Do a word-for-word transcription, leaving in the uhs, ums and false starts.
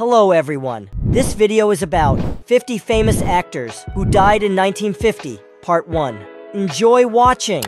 Hello everyone. This video is about fifty famous actors who died in nineteen fifty, part one. Enjoy watching!